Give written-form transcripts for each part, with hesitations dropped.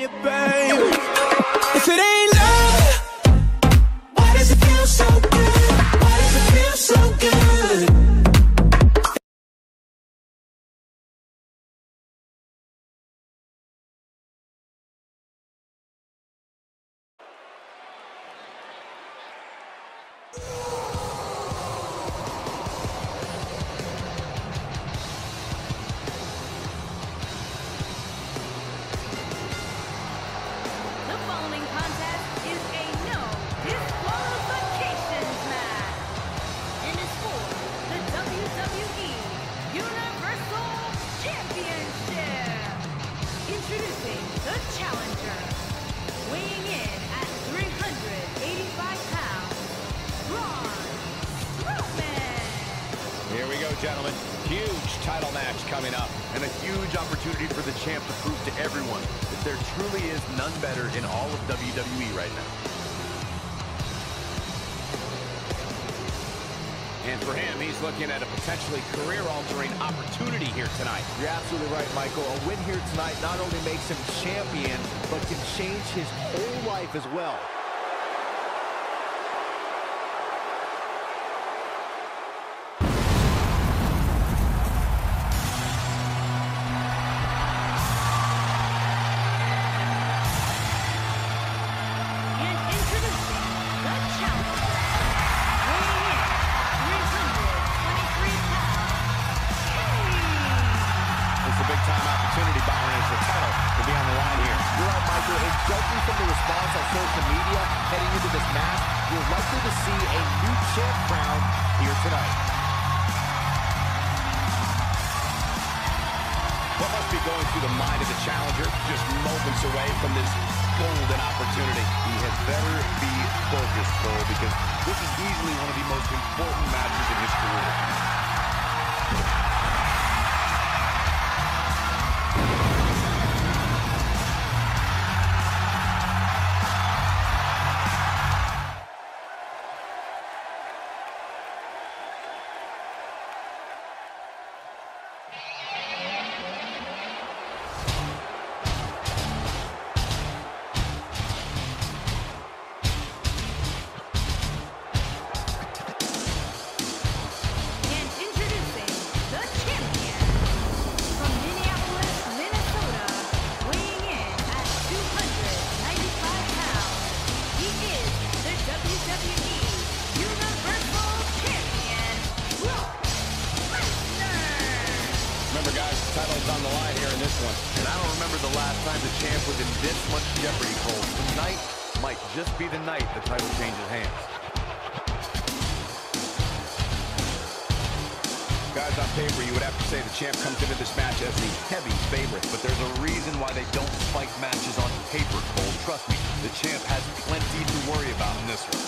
you, babe. If it ain't love, why does it feel so good? Why does it feel so good? Gentlemen, huge title match coming up, and a huge opportunity for the champ to prove to everyone that there truly is none better in all of WWE right now. And for him, he's looking at a potentially career-altering opportunity here tonight. You're absolutely right, Michael. A win here tonight not only makes him champion, but can change his whole life as well. Judging from the response on social media heading into this match, we're likely to see a new champ crowned here tonight. What must be going through the mind of the challenger just moments away from this golden opportunity? He had better be focused, Cole, because this is easily one of the most important matches in his career. Guys, on paper, you would have to say the champ comes into this match as the heavy favorite, but there's a reason why they don't spike matches on paper, Cole. Trust me, the champ has plenty to worry about in this one.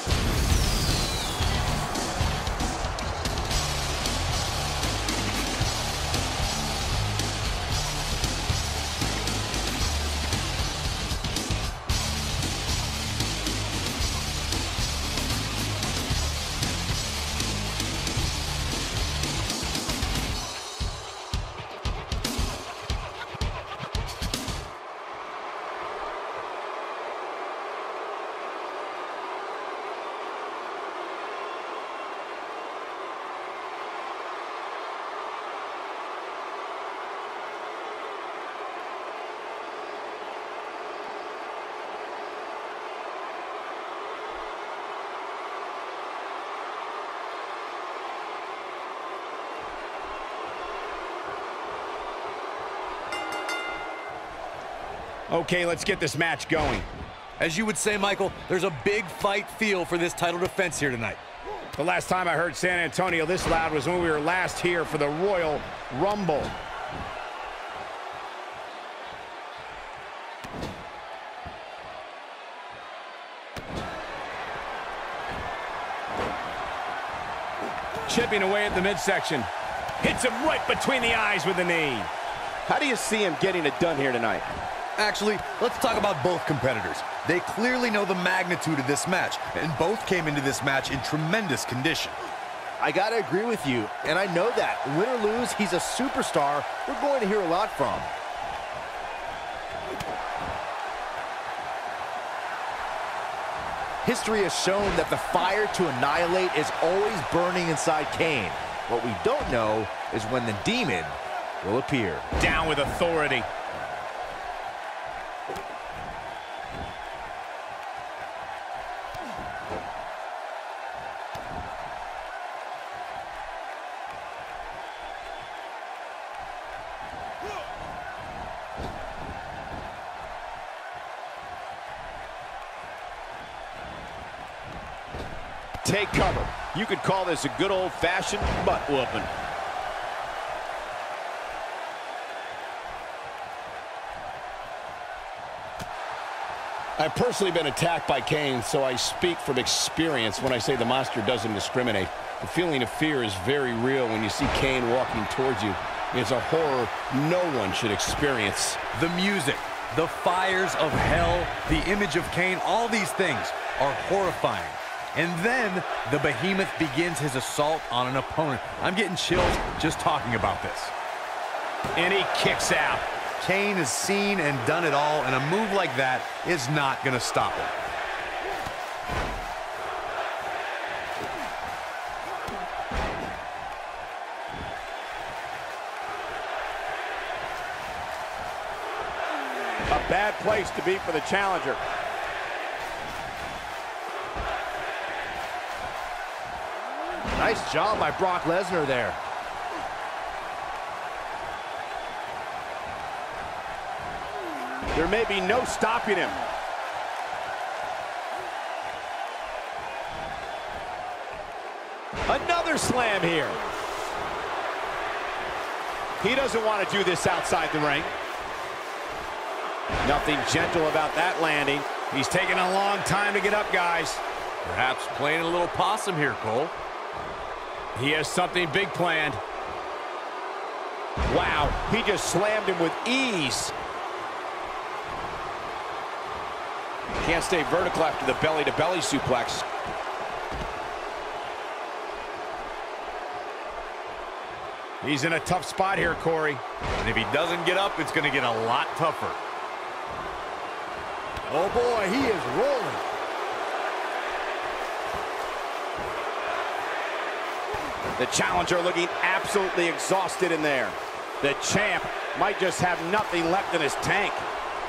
Okay, let's get this match going. As you would say, Michael, there's a big fight feel for this title defense here tonight. The last time I heard San Antonio this loud was when we were last here for the Royal Rumble. Chipping away at the midsection. Hits him right between the eyes with the knee. How do you see him getting it done here tonight? Actually, let's talk about both competitors. They clearly know the magnitude of this match, and both came into this match in tremendous condition. I gotta agree with you, and I know that. Win or lose, he's a superstar we're going to hear a lot from. History has shown that the fire to annihilate is always burning inside Kane. What we don't know is when the demon will appear. Down with authority. Take cover. You could call this a good old-fashioned butt-whooping. I've personally been attacked by Kane, so I speak from experience when I say the monster doesn't discriminate. The feeling of fear is very real when you see Kane walking towards you. It's a horror no one should experience. The music, the fires of hell, the image of Kane, all these things are horrifying. And then the behemoth begins his assault on an opponent. I'm getting chills just talking about this. And he kicks out. Kane has seen and done it all, and a move like that is not going to stop him. A bad place to be for the challenger. Nice job by Brock Lesnar there. There may be no stopping him. Another slam here. He doesn't want to do this outside the ring. Nothing gentle about that landing. He's taking a long time to get up, guys. Perhaps playing a little possum here, Cole. He has something big planned. Wow, he just slammed him with ease. Can't stay vertical after the belly-to-belly suplex. He's in a tough spot here, Corey. And if he doesn't get up, it's going to get a lot tougher. Oh, boy, he is rolling. The challenger looking absolutely exhausted in there. The champ might just have nothing left in his tank.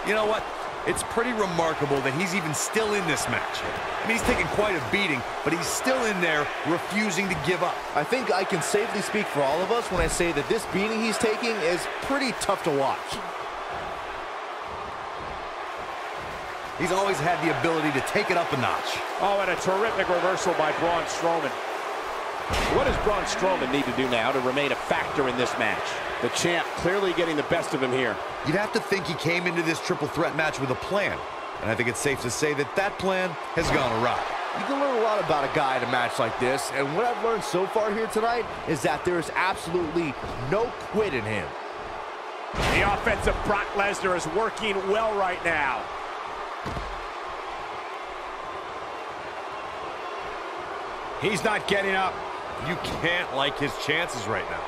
You know what? It's pretty remarkable that he's even still in this match. I mean, he's taken quite a beating, but he's still in there refusing to give up. I think I can safely speak for all of us when I say that this beating he's taking is pretty tough to watch. He's always had the ability to take it up a notch. Oh, and a terrific reversal by Braun Strowman. What does Braun Strowman need to do now to remain a factor in this match? The champ clearly getting the best of him here. You'd have to think he came into this triple threat match with a plan. And I think it's safe to say that that plan has gone awry. You can learn a lot about a guy in a match like this. And what I've learned so far here tonight is that there is absolutely no quit in him. The offense of Brock Lesnar is working well right now. He's not getting up. You can't like his chances right now.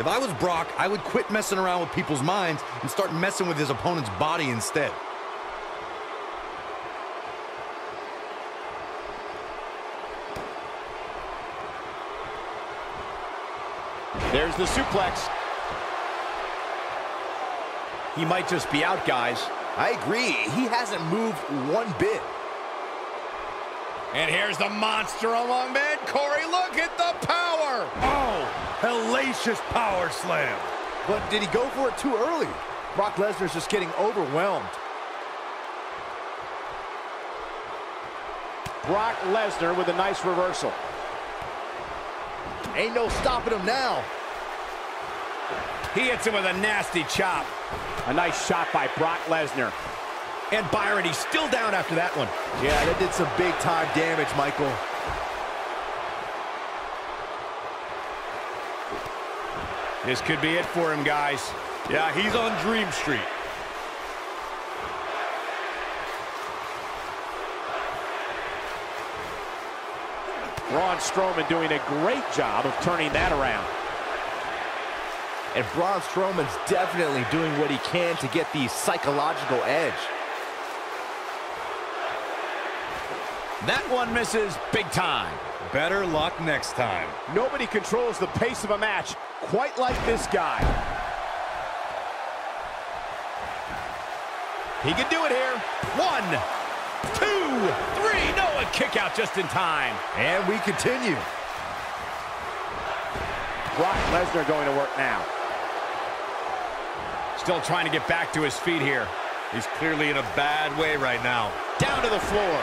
If I was Brock, I would quit messing around with people's minds and start messing with his opponent's body instead. There's the suplex. He might just be out, guys. I agree. He hasn't moved one bit. And here's the monster along man. Corey, look at the power. Oh, hellacious power slam. But did he go for it too early? Brock Lesnar's just getting overwhelmed. Brock Lesnar with a nice reversal. Ain't no stopping him now. He hits him with a nasty chop. A nice shot by Brock Lesnar. And Byron, he's still down after that one. Yeah, that did some big-time damage, Michael. This could be it for him, guys. Yeah, he's on Dream Street. Braun Strowman doing a great job of turning that around. And Braun Strowman's definitely doing what he can to get the psychological edge. That one misses big time. Better luck next time. Nobody controls the pace of a match quite like this guy. He can do it here. 1, 2, 3. No, a kick out just in time. And we continue. Brock Lesnar going to work now. Still trying to get back to his feet here. He's clearly in a bad way right now. Down to the floor.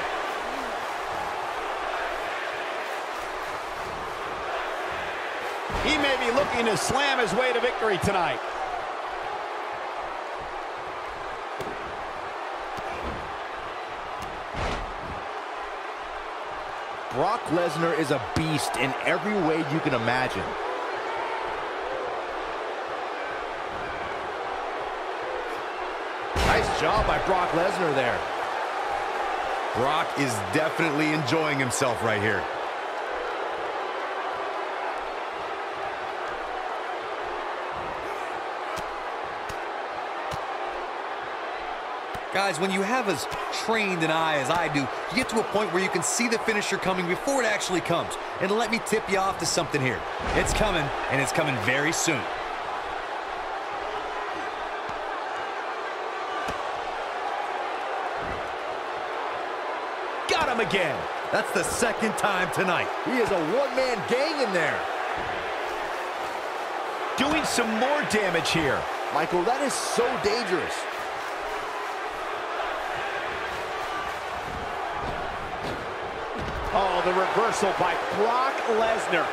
He may be looking to slam his way to victory tonight. Brock Lesnar is a beast in every way you can imagine. Nice job by Brock Lesnar there. Brock is definitely enjoying himself right here. Guys, when you have as trained an eye as I do, you get to a point where you can see the finisher coming before it actually comes. And let me tip you off to something here. It's coming, and it's coming very soon. Got him again. That's the second time tonight. He is a one-man gang in there. Doing some more damage here. Michael, that is so dangerous. Oh, the reversal by Brock Lesnar.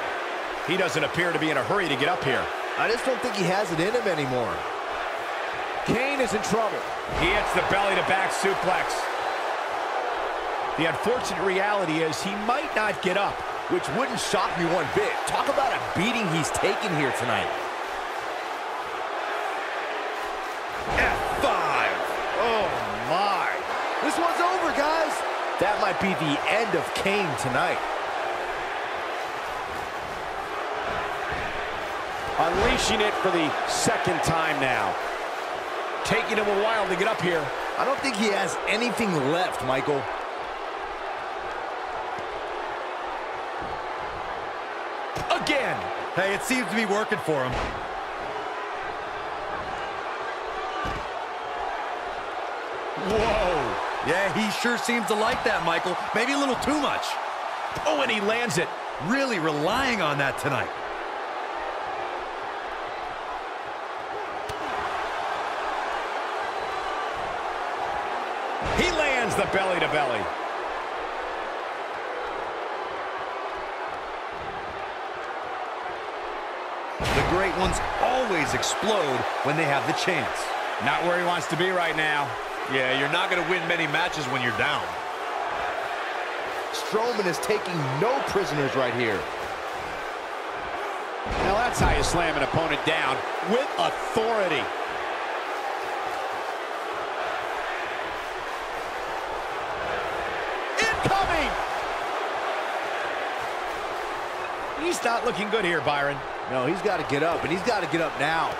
He doesn't appear to be in a hurry to get up here. I just don't think he has it in him anymore. Kane is in trouble. He hits the belly-to-back suplex. The unfortunate reality is he might not get up, which wouldn't shock me one bit. Talk about a beating he's taken here tonight. F5. Oh, my. This one's over, guys. That might be the end of Kane tonight. Unleashing it for the second time now. Taking him a while to get up here. I don't think he has anything left, Michael. Again. Hey, it seems to be working for him. Whoa. Yeah, he sure seems to like that, Michael. Maybe a little too much. Oh, and he lands it. Really relying on that tonight. He lands the belly-to-belly. The great ones always explode when they have the chance. Not where he wants to be right now. Yeah, you're not going to win many matches when you're down. Strowman is taking no prisoners right here. Now that's how you slam an opponent down, with authority. Incoming! He's not looking good here, Byron. No, he's got to get up, and he's got to get up now.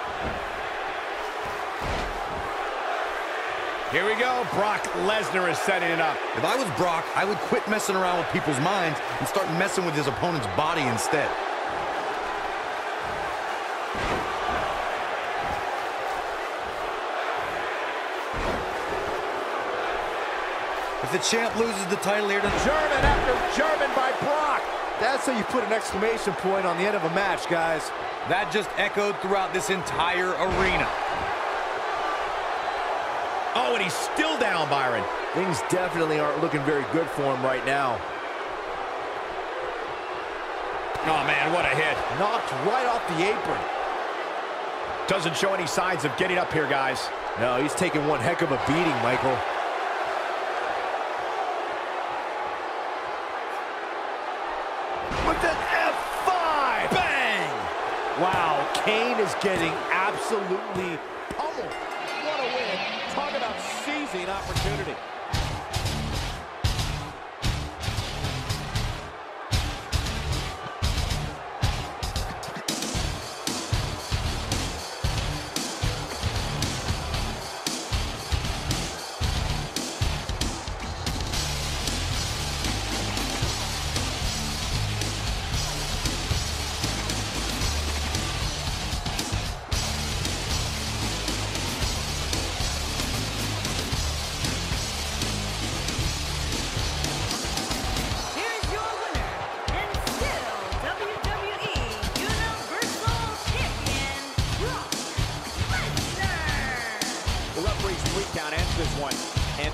Here we go, Brock Lesnar is setting it up. If I was Brock, I would quit messing around with people's minds and start messing with his opponent's body instead. If the champ loses the title here to German after German by Brock. That's how you put an exclamation point on the end of a match, guys. That just echoed throughout this entire arena. Oh, and he's still down, Byron. Things definitely aren't looking very good for him right now. Oh, man, what a hit. Knocked right off the apron. Doesn't show any signs of getting up here, guys. No, he's taking one heck of a beating, Michael. With an F5! Bang! Wow, Kane is getting absolutely pummeled. What a win. Talk about seizing opportunity.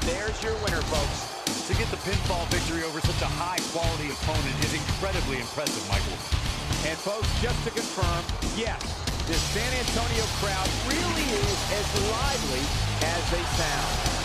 there's your winner, folks. To get the pinfall victory over such a high-quality opponent is incredibly impressive, Michael. And, folks, just to confirm, yes, this San Antonio crowd really is as lively as they sound.